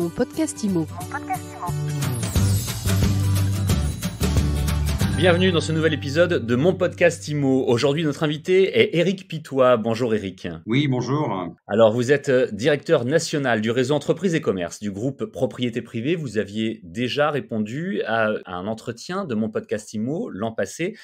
Mon Podcast Immo. Bienvenue dans ce nouvel épisode de Mon Podcast Immo. Aujourd'hui, notre invité est Eric Pitoy. Bonjour Eric. Oui, bonjour. Alors, vous êtes directeur national du réseau Entreprises et Commerce du groupe Propriétés Privées. Vous aviez déjà répondu à un entretien de Mon Podcast Immo l'an passé.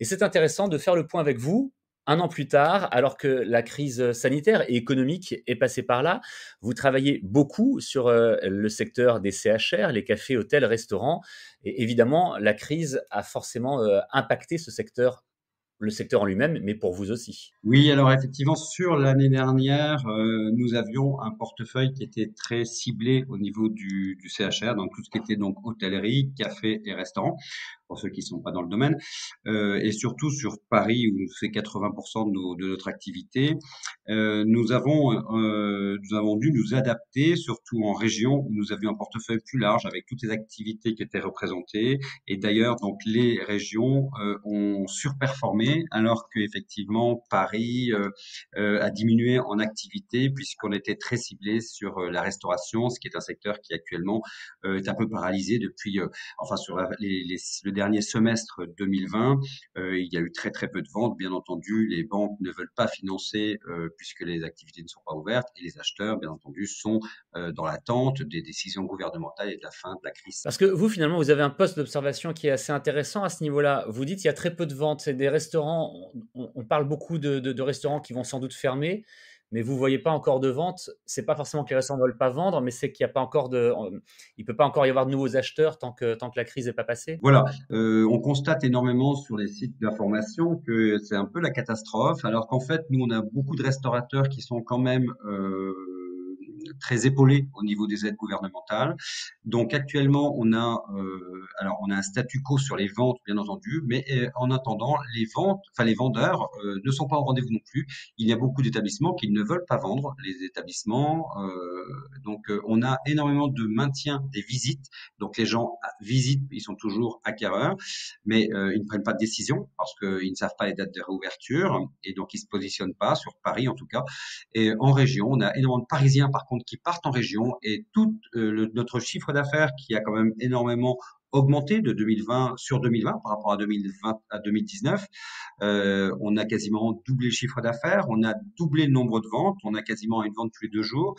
Et c'est intéressant de faire le point avec vous. Un an plus tard, alors que la crise sanitaire et économique est passée par là, vous travaillez beaucoup sur le secteur des CHR, les cafés, hôtels, restaurants. Et évidemment, la crise a forcément impacté ce secteur, le secteur en lui-même, mais pour vous aussi. Oui, alors effectivement, sur l'année dernière, nous avions un portefeuille qui était très ciblé au niveau du CHR, donc tout ce qui était donc hôtellerie, café et restaurant, pour ceux qui ne sont pas dans le domaine, et surtout sur Paris où c'est 80% de notre activité. Nous avons dû nous adapter, surtout en région où nous avions un portefeuille plus large avec toutes les activités qui étaient représentées. Et d'ailleurs, donc les régions ont surperformé, alors qu'effectivement Paris a diminué en activité puisqu'on était très ciblé sur la restauration, ce qui est un secteur qui actuellement est un peu paralysé depuis, le dernier semestre 2020, il y a eu très très peu de ventes. Bien entendu, les banques ne veulent pas financer puisque les activités ne sont pas ouvertes et les acheteurs, bien entendu, sont dans l'attente des décisions gouvernementales et de la fin de la crise. Parce que vous, finalement, vous avez un poste d'observation qui est assez intéressant à ce niveau-là. Vous dites qu'il y a très peu de ventes. C'est des restaurants, on parle beaucoup de restaurants qui vont sans doute fermer, mais vous ne voyez pas encore de ventes. Ce n'est pas forcément que les restaurants ne veulent pas vendre, mais c'est qu'il n'y a pas encore il ne peut pas encore y avoir de nouveaux acheteurs tant que la crise n'est pas passée. Voilà, on constate énormément sur les sites d'information que c'est un peu la catastrophe, alors qu'en fait, nous, on a beaucoup de restaurateurs qui sont quand même très épaulés au niveau des aides gouvernementales. Donc actuellement, on a un statu quo sur les ventes, bien entendu, mais en attendant, les vendeurs ne sont pas au rendez-vous non plus. Il y a beaucoup d'établissements qui ne veulent pas vendre, les établissements. Donc on a énormément de maintien des visites. Donc les gens visitent, ils sont toujours acquéreurs, mais ils ne prennent pas de décision parce qu'ils ne savent pas les dates de réouverture et donc ils se positionnent pas sur Paris en tout cas. Et en région, on a énormément de Parisiens par contre qui partent en région et tout notre chiffre d'affaires qui a quand même énormément augmenté de 2020 sur 2020 par rapport à 2020 à 2019. On a quasiment doublé le chiffre d'affaires, on a doublé le nombre de ventes, on a quasiment une vente tous les 2 jours.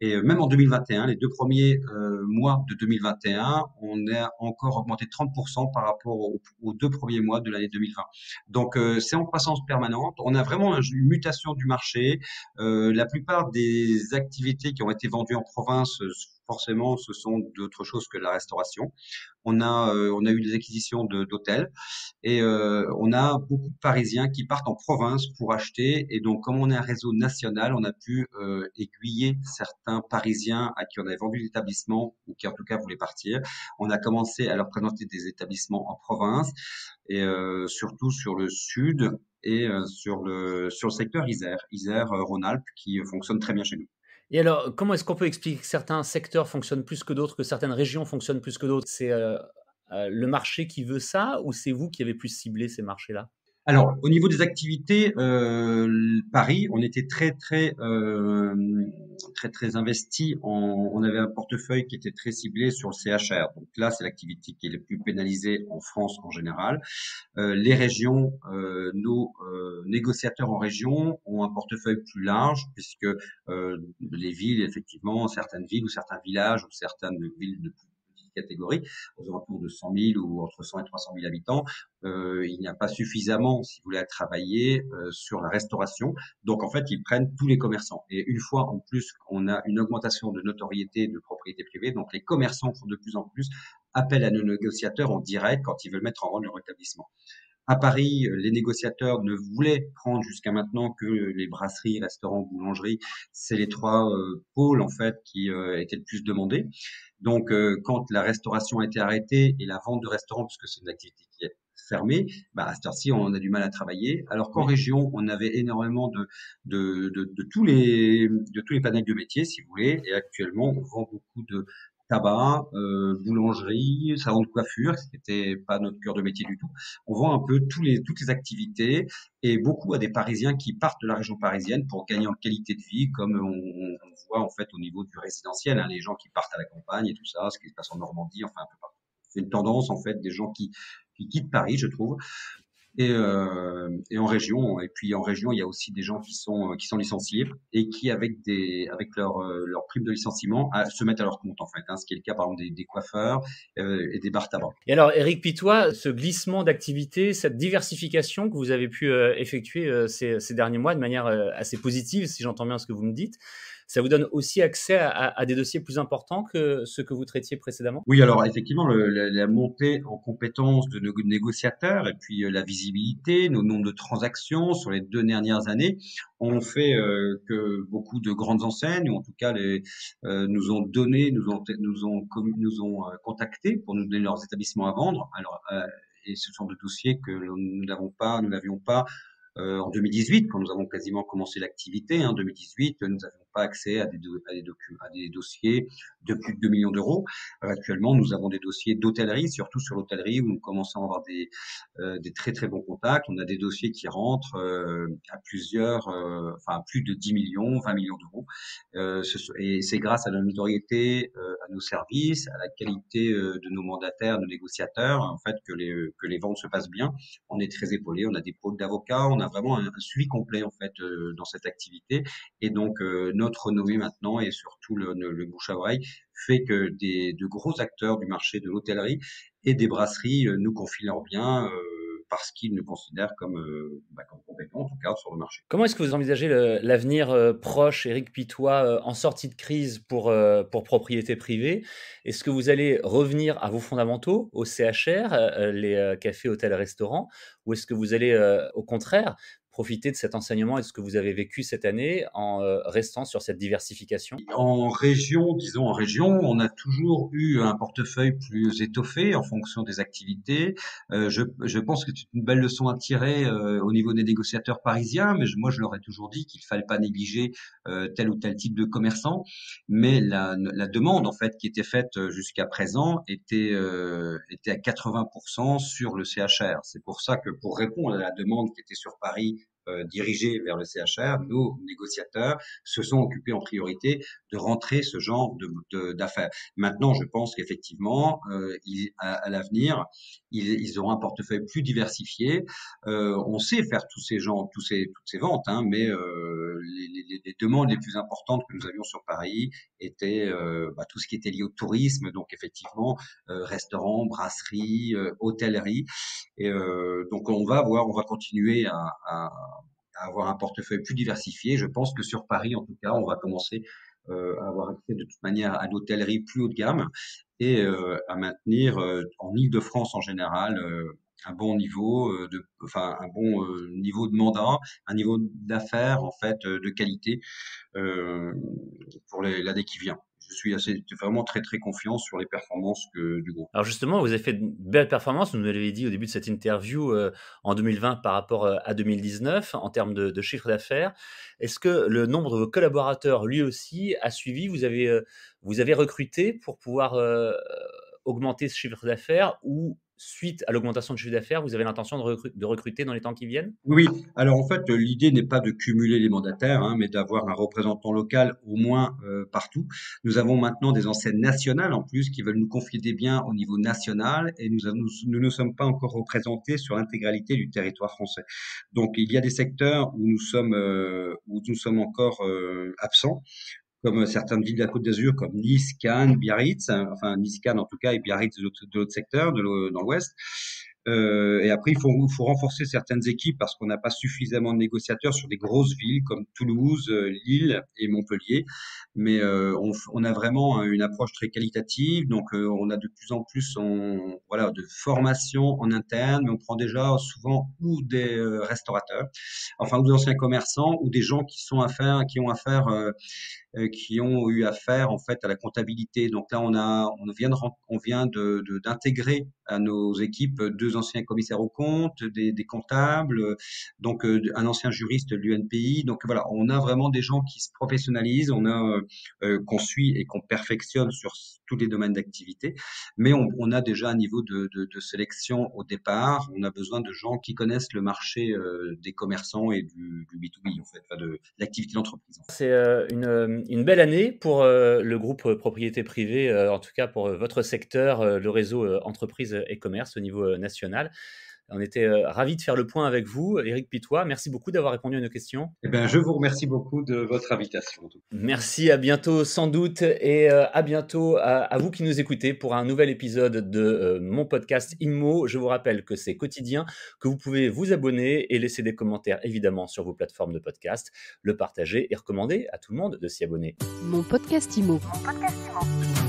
Et même en 2021, les 2 premiers mois de 2021, on a encore augmenté 30% par rapport aux 2 premiers mois de l'année 2020. Donc, c'est en croissance permanente. On a vraiment une mutation du marché. La plupart des activités qui ont été vendues en province, forcément, ce sont d'autres choses que la restauration. On a eu des acquisitions d'hôtels et on a beaucoup de Parisiens qui partent en province pour acheter. Et donc, comme on est un réseau national, on a pu aiguiller certains Parisiens à qui on avait vendu l'établissement ou qui, en tout cas, voulaient partir. On a commencé à leur présenter des établissements en province et surtout sur le sud et sur le secteur Isère-Rhône-Alpes qui fonctionne très bien chez nous. Et alors, comment est-ce qu'on peut expliquer que certains secteurs fonctionnent plus que d'autres, que certaines régions fonctionnent plus que d'autres? C'est le marché qui veut ça ou c'est vous qui avez plus ciblé ces marchés-là? Alors, au niveau des activités, Paris, on était très investi. On avait un portefeuille qui était très ciblé sur le CHR. Donc là, c'est l'activité qui est la plus pénalisée en France en général. Les régions, nos négociateurs en région ont un portefeuille plus large puisque les villes, effectivement, certaines villes ou certains villages ou certaines villes de plus catégorie, aux alentours de 100 000 ou entre 100 et 300 000 habitants, il n'y a pas suffisamment, si vous voulez, à travailler sur la restauration. Donc, en fait, ils prennent tous les commerçants. Et une fois, en plus, on a une augmentation de notoriété de propriété privée. Donc, les commerçants font de plus en plus appel à nos négociateurs en direct quand ils veulent mettre en vente leur établissement. À Paris, les négociateurs ne voulaient prendre jusqu'à maintenant que les brasseries, restaurants, boulangeries, c'est les 3 pôles en fait qui étaient le plus demandés. Donc, quand la restauration a été arrêtée et la vente de restaurants, puisque c'est une activité qui est fermée, bah à cette heure-ci, on a du mal à travailler. Alors qu'en région, on avait énormément de tous les panels de métiers, si vous voulez, et actuellement, on vend beaucoup de tabac, boulangerie, salon de coiffure, ce n'était pas notre cœur de métier du tout. On vend un peu toutes les activités et beaucoup à des Parisiens qui partent de la région parisienne pour gagner en qualité de vie, comme on voit en fait au niveau du résidentiel, hein, les gens qui partent à la campagne et tout ça, ce qui se passe en Normandie, enfin un peu partout. C'est une tendance en fait des gens qui quittent Paris, je trouve. Et en région, il y a aussi des gens qui sont licenciés et qui avec leur prime de licenciement se mettent à leur compte en fait, hein, ce qui est le cas par exemple des coiffeurs et des bars tabac. Et alors Eric Pitoy, ce glissement d'activité, cette diversification que vous avez pu effectuer ces derniers mois de manière assez positive, si j'entends bien ce que vous me dites, ça vous donne aussi accès à des dossiers plus importants que ceux que vous traitiez précédemment? Oui, alors effectivement, la montée en compétences de nos négociateurs et puis la visibilité, nos nombres de transactions sur les 2 dernières années ont fait que beaucoup de grandes enseignes, ou en tout cas nous ont contactés pour nous donner leurs établissements à vendre. Alors, et ce sont des dossiers que nous n'avions pas en 2018, quand nous avons quasiment commencé l'activité, en 2018, nous n'avions pas accès à des dossiers de plus de 2 millions d'euros. Actuellement, nous avons des dossiers d'hôtellerie, surtout sur l'hôtellerie, où nous commençons à avoir des très très bons contacts. On a des dossiers qui rentrent à plus de 10 millions, 20 millions d'euros. Et c'est grâce à notre notoriété, à nos services, à la qualité de nos mandataires, de nos négociateurs, en fait, que les ventes se passent bien. On est très épaulés, on a des pôles d'avocats, on a vraiment un suivi complet en fait dans cette activité, et donc notre renommée maintenant et surtout le bouche à oreille fait que de gros acteurs du marché de l'hôtellerie et des brasseries nous confient leurs biens parce qu'ils nous considèrent comme compétents en tout cas sur le marché. Comment est-ce que vous envisagez l'avenir proche, Eric Pitoy, en sortie de crise pour Propriétés Privées? Est-ce que vous allez revenir à vos fondamentaux, au CHR, les cafés, hôtels, restaurants, ou est-ce que vous allez au contraire profiter de cet enseignement et de ce que vous avez vécu cette année en restant sur cette diversification? En région, on a toujours eu un portefeuille plus étoffé en fonction des activités. Je pense que c'est une belle leçon à tirer au niveau des négociateurs parisiens, mais moi je leur ai toujours dit qu'il ne fallait pas négliger tel ou tel type de commerçant. Mais la demande en fait qui était faite jusqu'à présent était à 80% sur le CHR. C'est pour ça que pour répondre à la demande qui était sur Paris, dirigés vers le CHR, nos négociateurs se sont occupés en priorité de rentrer ce genre d'affaires. Maintenant, je pense qu'effectivement, à l'avenir, ils auront un portefeuille plus diversifié. On sait faire toutes ces ventes, hein, mais les demandes les plus importantes que nous avions sur Paris étaient tout ce qui était lié au tourisme, donc effectivement, restaurants, brasseries, hôtellerie. Et donc, on va continuer à avoir un portefeuille plus diversifié. Je pense que sur Paris, en tout cas, on va commencer à avoir accès de toute manière à l'hôtellerie plus haut de gamme et à maintenir en Île-de-France en général un bon niveau de mandat, un niveau d'affaires en fait de qualité pour l'année qui vient. Je suis vraiment très, très confiant sur les performances du groupe. Alors justement, vous avez fait de belles performances, vous nous l'avez dit au début de cette interview, en 2020 par rapport à 2019, en termes de chiffre d'affaires. Est-ce que le nombre de vos collaborateurs, lui aussi, a suivi? Vous avez recruté pour pouvoir augmenter ce chiffre d'affaires, ou suite à l'augmentation du chiffre d'affaires, vous avez l'intention de recruter dans les temps qui viennent? Oui, alors en fait, l'idée n'est pas de cumuler les mandataires, hein, mais d'avoir un représentant local au moins partout. Nous avons maintenant des enseignes nationales en plus qui veulent nous confier des biens au niveau national, et nous ne sommes pas encore représentés sur l'intégralité du territoire français. Donc, il y a des secteurs où nous sommes encore absents, comme certaines villes de la Côte d'Azur, comme Nice, Cannes, Biarritz, enfin Nice, Cannes en tout cas, et Biarritz de l'autre secteur, dans l'Ouest. Et après, il faut renforcer certaines équipes parce qu'on n'a pas suffisamment de négociateurs sur des grosses villes comme Toulouse, Lille et Montpellier. Mais on a vraiment une approche très qualitative. Donc, on a de plus en plus de formation en interne. Mais on prend déjà souvent ou des restaurateurs, enfin ou des anciens commerçants ou des gens qui ont affaire qui ont eu affaire en fait à la comptabilité. Donc là, on vient d'intégrer à nos équipes 2 anciens commissaires aux comptes, des comptables, donc un ancien juriste de l'UNPI. Donc voilà, on a vraiment des gens qui se professionnalisent, on a qu'on suit et qu'on perfectionne sur tous les domaines d'activité, mais on a déjà un niveau de sélection au départ. On a besoin de gens qui connaissent le marché des commerçants et du B2B en fait, enfin de l'activité d'entreprise. C'est une belle année pour le groupe Propriétés Privées, en tout cas pour votre secteur, le réseau entreprises et commerce au niveau national. On était ravis de faire le point avec vous, Eric Pitoy. Merci beaucoup d'avoir répondu à nos questions. Eh bien, je vous remercie beaucoup de votre invitation. Merci, à bientôt sans doute, et à bientôt à vous qui nous écoutez pour un nouvel épisode de Mon Podcast Immo. Je vous rappelle que c'est quotidien, que vous pouvez vous abonner et laisser des commentaires évidemment sur vos plateformes de podcast, le partager et recommander à tout le monde de s'y abonner. Mon Podcast Immo. Mon Podcast Immo.